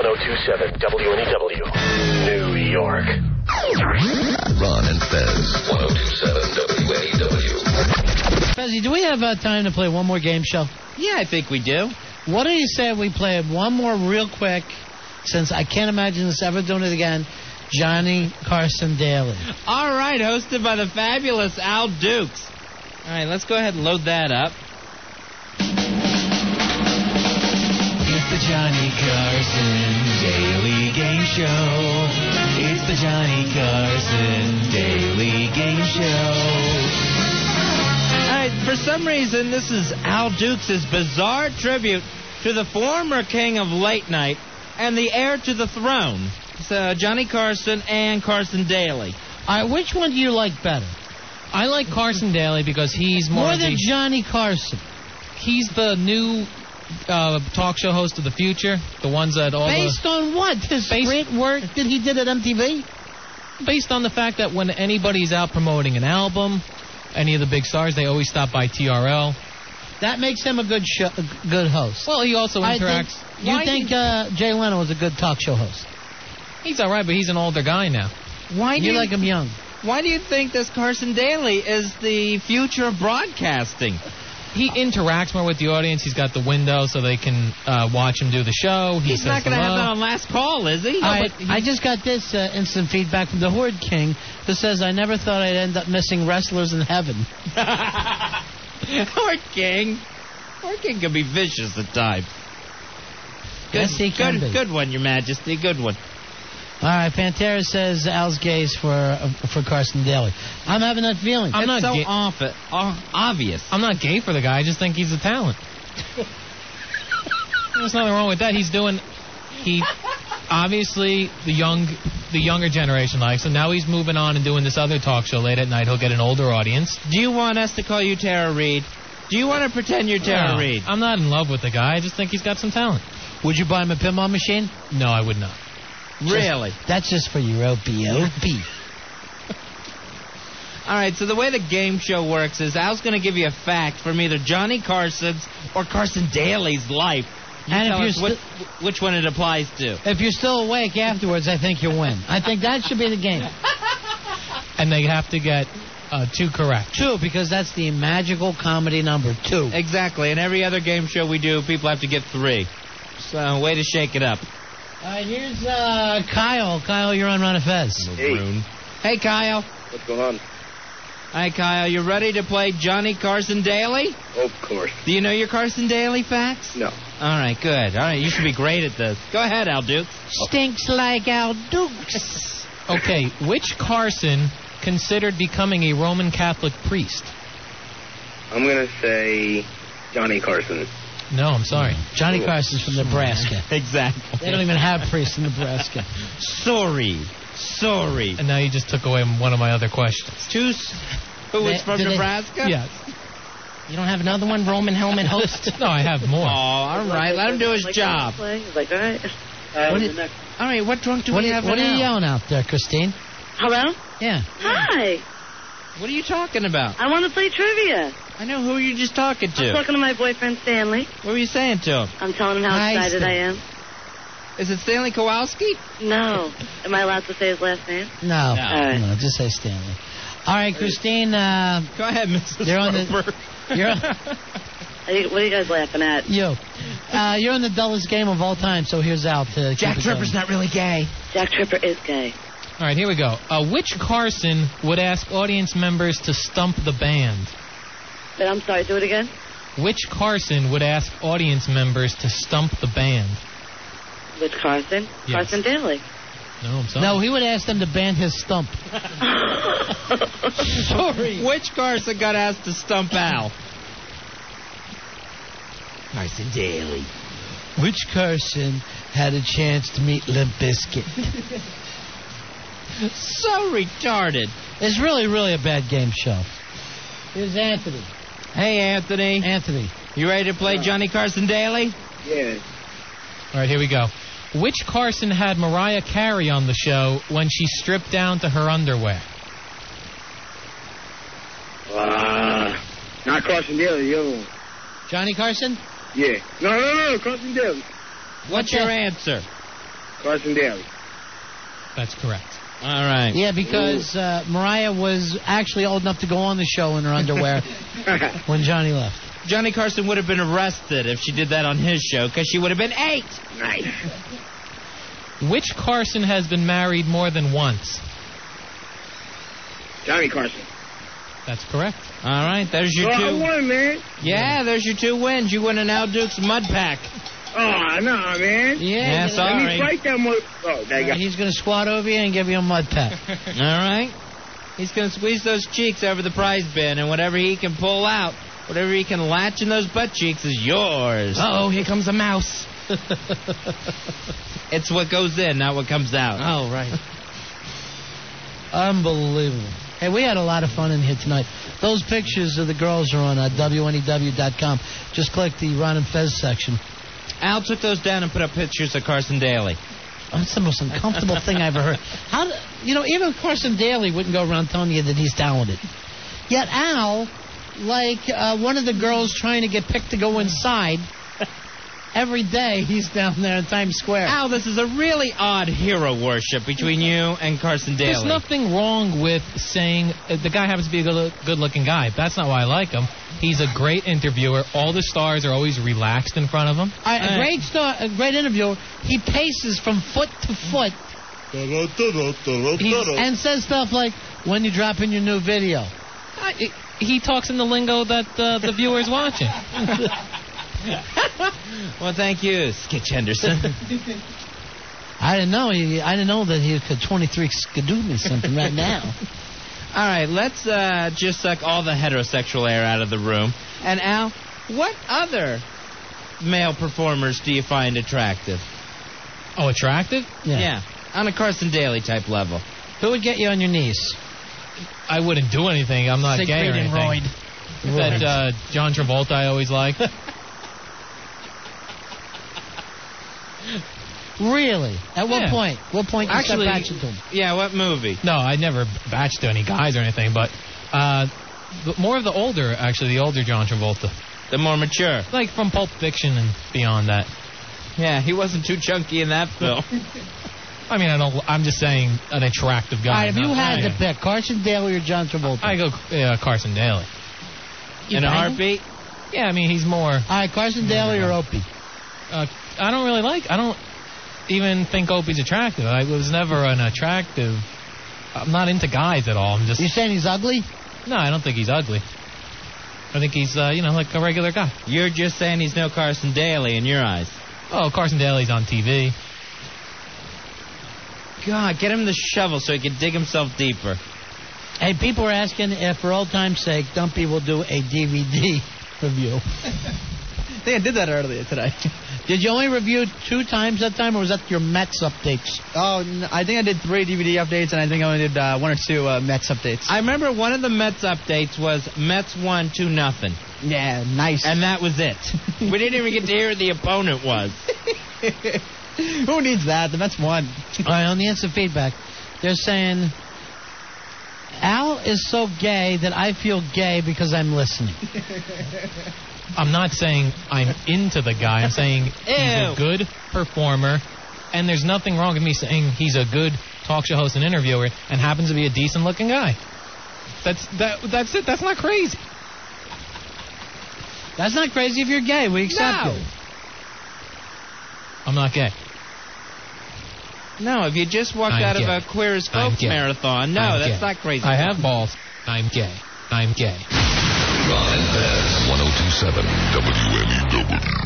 1027 WNEW, New York. Ron and Fez, 1027 WNEW. Fezzy, do we have time to play one more game show? Yeah, I think we do. What do you say we play one more real quick, since I can't imagine us ever doing it again, Johnny Carson Daly. All right, hosted by the fabulous Al Dukes. All right, let's go ahead and load that up. It's the Johnny Carson Daily Game Show. It's the Johnny Carson Daily Game Show. All right, for some reason, this is Al Dukes' bizarre tribute to the former king of late night and the heir to the throne. So Johnny Carson and Carson Daly. Which one do you like better? I like Carson Daly because he's more than Johnny Carson. He's the new talk show host of the future. The ones that all based on what? His great work that he did at MTV? Based on the fact that when anybody's out promoting an album, any of the big stars, they always stop by TRL. That makes him a good host. Well, he also interacts. You think Jay Leno was a good talk show host? He's all right, but he's an older guy now. You like him young. Why do you think this Carson Daly is the future of broadcasting? He interacts more with the audience. He's got the window so they can watch him do the show. He's not going to have that on Last Call, is he? I just got this instant feedback from the Horde King that says, I never thought I'd end up missing wrestlers in heaven. Horde King. Horde King can be vicious at times. Yes, he can be. Good one, Your Majesty. Good one. All right, Pantera says Al's gays for Carson Daly. I'm having that feeling. It's so obvious. I'm not gay for the guy. I just think he's a talent. There's nothing wrong with that. Obviously, the younger generation likes him. Now he's moving on and doing this other talk show late at night. He'll get an older audience. Do you want us to call you Tara Reid? Do you want to pretend you're Tara Reid? I'm not in love with the guy. I just think he's got some talent. Would you buy him a pinball machine? No, I would not. Really? That's just for your Opie. All right, so the way the game show works is Al's going to give you a fact from either Johnny Carson's or Carson Daly's life. Which one it applies to. If you're still awake afterwards, I think you win. I think that should be the game. And they have to get two correct. Two, because that's the magical comedy number, two. Exactly, and every other game show we do, people have to get three. So, way to shake it up. All right, here's Kyle. Kyle, you're on Ron and Fez. Hey, Kyle. What's going on? Hi, Kyle. You ready to play Johnny Carson Daly? Of course. Do you know your Carson Daly facts? No. All right, good. All right, you should be great at this. Go ahead, Al Dukes. Stinks like Al Dukes. Okay, which Carson considered becoming a Roman Catholic priest? I'm going to say Johnny Carson. No, I'm sorry. Johnny Carson's from Nebraska. Exactly. They don't even have priests in Nebraska. Sorry. And now you just took away one of my other questions. Who was from Nebraska? Yes. You don't have another one, Roman Hellman host? No, I have more. Oh, all right. Let him do his job. Like, all right. All right, what drunk do we have now? What are you yelling out there, Christine? Hello? Yeah. Hi. What are you talking about? I want to play trivia. I know. Who are you just talking to? I'm talking to my boyfriend, Stanley. What were you saying to him? I'm telling him how excited I am. Is it Stanley Kowalski? No. Am I allowed to say his last name? No. Right. No, just say Stanley. All right, Christine. Go ahead, Mrs. Roper. What are you guys laughing at? You. You're in the dullest game of all time, so here's Al. Jack Tripper's not really gay. Jack Tripper is gay. All right, here we go. Which Carson would ask audience members to stump the band? I'm sorry, do it again? Which Carson would ask audience members to stump the band? Which Carson? Yes. Carson Daly. No, I'm sorry. No, he would ask them to band his stump. Sorry. Which Carson got asked to stump Al? Carson Daly. Which Carson had a chance to meet Limp Bizkit? So retarded. It's really, really a bad game show. Here's Anthony. Hey, Anthony. Anthony. You ready to play Johnny Carson Daly? Yeah. All right, here we go. Which Carson had Mariah Carey on the show when she stripped down to her underwear? Not Carson Daly, the other one. Johnny Carson? Yeah. No, Carson Daly. What's your answer? Carson Daly. That's correct. All right. Yeah, because Mariah was actually old enough to go on the show in her underwear when Johnny left. Johnny Carson would have been arrested if she did that on his show because she would have been 8. Nice. Which Carson has been married more than once? Johnny Carson. That's correct. All right, there's your two. I won, man. Yeah, there's your 2 wins. You win an Al Dukes mud pack. Oh, no, man. Yeah, sorry. Let me fight that mud. Oh, there you go. He's going to squat over you and give you a mud pack. All right. He's going to squeeze those cheeks over the prize bin, and whatever he can pull out, whatever he can latch in those butt cheeks is yours. Uh-oh, here comes a mouse. It's what goes in, not what comes out. Oh, right. Unbelievable. Hey, we had a lot of fun in here tonight. Those pictures of the girls are on WNEW.com. Just click the Ron and Fez section. Al took those down and put up pictures of Carson Daly. Oh, that's the most uncomfortable thing I ever heard. How, you know, even Carson Daly wouldn't go around telling you that he's talented. Yet Al, like one of the girls trying to get picked to go inside, every day he's down there in Times Square. Al, this is a really odd hero worship between you and Carson Daly. There's nothing wrong with saying the guy happens to be a good-looking guy. But that's not why I like him. He's a great interviewer. All the stars are always relaxed in front of him. A great interviewer. He paces from foot to foot and says stuff like, when you drop in your new video. He talks in the lingo that the viewer's watching. Well, thank you, Skitch Henderson. I didn't know that he could 23 skidoo me something right now. All right, let's just suck all the heterosexual air out of the room. And Al, what other male performers do you find attractive? Oh, attractive? Yeah. On a Carson Daly type level. Who would get you on your knees? I wouldn't do anything. I'm not gay or anything. Royd. That John Travolta I always like. Really? At what point? What point did you start batching to him? Yeah, what movie? No, I never batched to any guys or anything, but more of the older John Travolta. The more mature. Like from Pulp Fiction and beyond that. Yeah, he wasn't too chunky in that film. I mean, I'm just saying an attractive guy. All right, if you had to pick Carson Daly or John Travolta? I go Carson Daly. In a heartbeat? Yeah, I mean, he's more... All right, Carson Daly or Opie? I don't really like... I don't even think Opie's attractive. I was never an attractive... I'm not into guys at all. I'm just... You're saying he's ugly? No, I don't think he's ugly. I think he's, like a regular guy. You're just saying he's no Carson Daly in your eyes. Oh, Carson Daly's on TV. God, get him the shovel so he can dig himself deeper. Hey, people are asking if, for old time's sake, Dumpy will do a DVD review. I think I did that earlier today. Did you only review 2 times that time, or was that your Mets updates? Oh, no, I think I did 3 DVD updates, and I think I only did 1 or 2 Mets updates. I remember one of the Mets updates was Mets won 2-0. Yeah, nice. And that was it. We didn't even get to hear who the opponent was. Who needs that? The Mets won. All right, on the instant feedback, they're saying, Al is so gay that I feel gay because I'm listening. I'm not saying I'm into the guy. I'm saying he's a good performer, and there's nothing wrong with me saying he's a good talk show host and interviewer and happens to be a decent-looking guy. That's it. That's not crazy. That's not crazy if you're gay. We accept it. I'm not gay. No, if you just walked out of a Queer as Folks marathon, no, that's not crazy. I have balls. I'm gay. Ron and Fez, 102.7 WNEW.